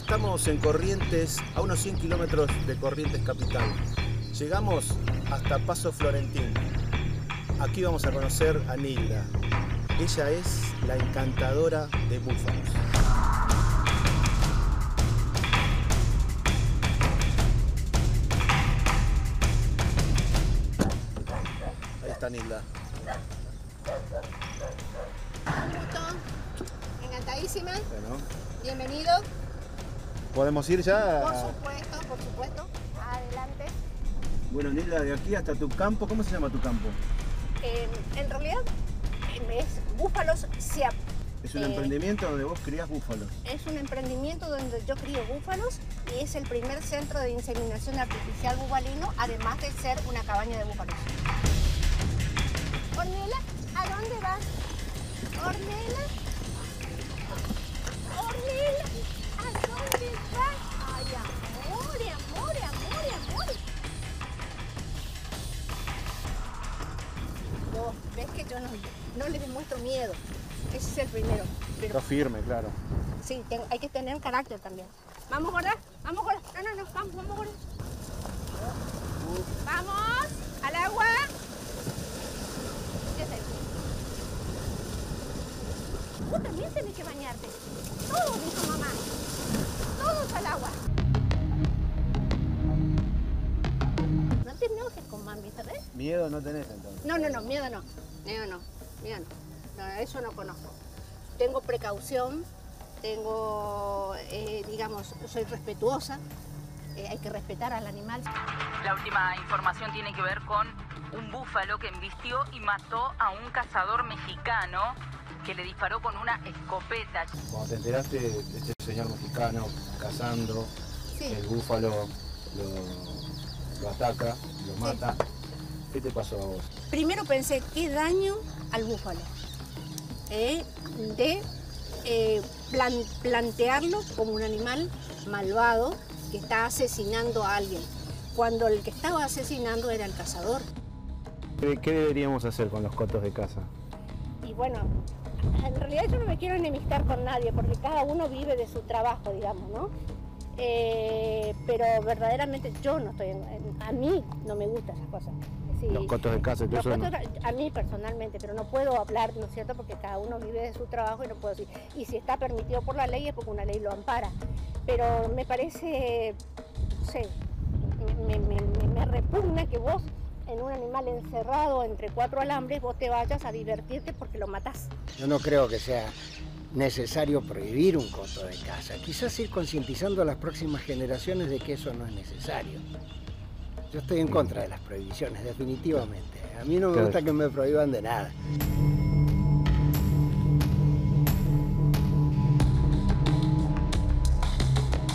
Estamos en Corrientes, a unos 100 kilómetros de Corrientes capital. Llegamos hasta Paso Florentín. Aquí vamos a conocer a Nilda. Ella es la encantadora de búfalos. Nilda. Gusto, encantadísima. Bueno. Bienvenido. ¿Podemos ir ya? Por supuesto, adelante. Bueno, Nilda, de aquí hasta tu campo, ¿cómo se llama tu campo? En realidad es Búfalos SIAP. ¿Es un emprendimiento donde vos criás búfalos? Es un emprendimiento donde yo crío búfalos y es el primer centro de inseminación artificial bubalino, además de ser una cabaña de búfalos. Ornela, ¿a dónde vas? Ornela, Ornela, ¿a dónde vas? Ay, amor, amor, amor, amor. Vos ves que yo no les demuestro miedo. Ese es el primero. Pero... Está firme, claro. Sí, hay que tener un carácter también. Vamos, gorda, vamos, gorda. No, vamos, gorda. Vamos, al agua. Vos también tenés que bañarte. Todos, dijo mamá. Todos al agua. No te enojes con mami, ¿sabes? Miedo no tenés entonces. No, miedo no. Miedo no. Eso no conozco. Tengo precaución, tengo, digamos, soy respetuosa. Hay que respetar al animal. La última información tiene que ver con un búfalo que embistió y mató a un cazador mexicano que le disparó con una escopeta. Cuando te enteraste de este señor mexicano cazando, sí, el búfalo lo ataca, lo mata, sí, ¿qué te pasó a vos? Primero pensé, qué daño al búfalo, plantearlo como un animal malvado que está asesinando a alguien, cuando el que estaba asesinando era el cazador. ¿Qué deberíamos hacer con los cotos de caza? Y bueno, en realidad yo no me quiero enemistar con nadie, porque cada uno vive de su trabajo, digamos, ¿no? Pero verdaderamente yo no estoy... a mí no me gustan esas cosas. Sí, los cotos de casa, los cotos, no. A mí personalmente, pero no puedo hablar, ¿no es cierto? Porque cada uno vive de su trabajo y no puedo decir. Y si está permitido por la ley es porque una ley lo ampara. Pero me parece... no sé, me repugna que vos... en un animal encerrado entre cuatro alambres, vos te vayas a divertirte porque lo matás. Yo no creo que sea necesario prohibir un coto de caza. Quizás ir concientizando a las próximas generaciones de que eso no es necesario. Yo estoy en contra de las prohibiciones, definitivamente. A mí no me gusta que me prohíban de nada.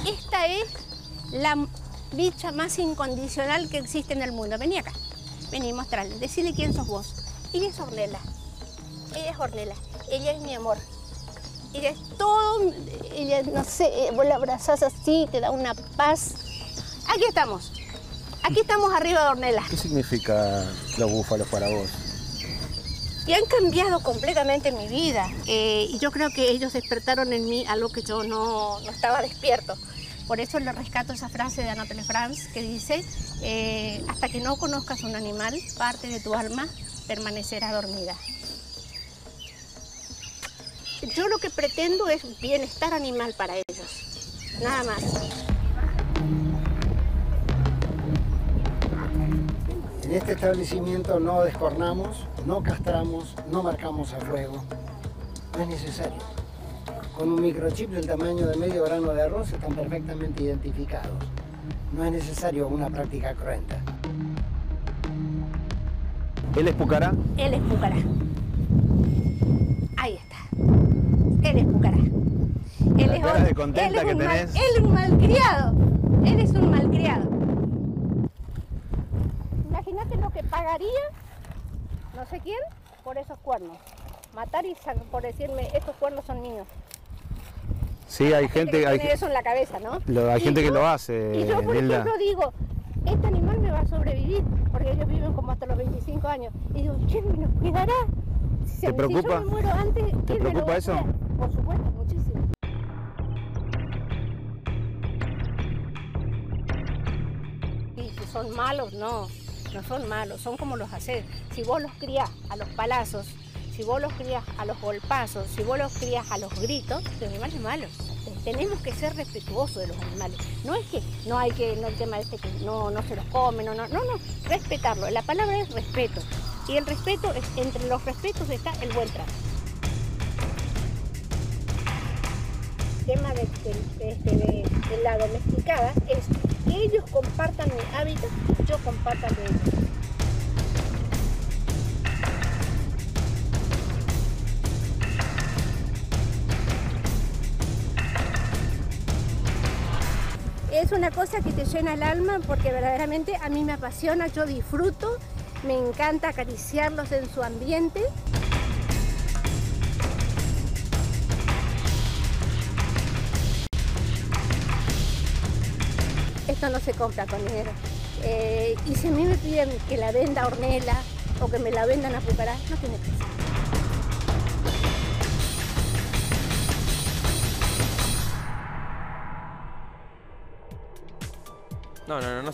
Esta es la bicha más incondicional que existe en el mundo. Vení acá. Vení, mostrarle, decirle quién sos vos. Ella es Ornela. Ella es Ornela. Ella es mi amor. Ella es todo... Ella, no sé, vos la abrazás así, te da una paz. Aquí estamos. Aquí estamos arriba de Ornela. ¿Qué significa los búfalos para vos? Y han cambiado completamente mi vida. Y yo creo que ellos despertaron en mí algo que yo no estaba despierto. Por eso le rescato esa frase de Anatole France que dice, hasta que no conozcas un animal, parte de tu alma permanecerá dormida. Yo lo que pretendo es bienestar animal para ellos, nada más. En este establecimiento no descornamos, no castramos, no marcamos a fuego, no es necesario. Con un microchip del tamaño de medio grano de arroz están perfectamente identificados. No es necesario una práctica cruenta. ¿Él es Pucara? Él es Pucara. Ahí está. Él es Pucara. Él es un malcriado. Él es un malcriado. Imagínate lo que pagaría, no sé quién, por esos cuernos. Matar y por decirme, estos cuernos son míos. Sí, hay gente que tiene eso en la cabeza, ¿no? Hay gente que lo hace. Y yo, por ejemplo, digo, este animal me va a sobrevivir, porque ellos viven como hasta los 25 años. Y digo, ¿qué nos cuidará? ¿Te preocupa? Si yo me muero antes, ¿te preocupa eso? Por supuesto, muchísimo. son malos, no, no son malos, son como los haces. Si vos los crías a los palazos, si vos los crías a los golpazos, si vos los crías a los gritos, los animales malos. Tenemos que ser respetuosos de los animales. No es que no hay que, no el tema este que no se los comen, no, respetarlo. La palabra es respeto. Y el respeto es, entre los respetos está el buen trato. El tema de la domesticada es que ellos compartan mi hábitat, yo comparto el de ellos. Es una cosa que te llena el alma porque verdaderamente a mí me apasiona, yo disfruto, me encanta acariciarlos en su ambiente. Esto no se compra con dinero. Y si a mí me piden que la venda a Ornela o que me la vendan a Pucara, no tiene precio. No, no, no, no se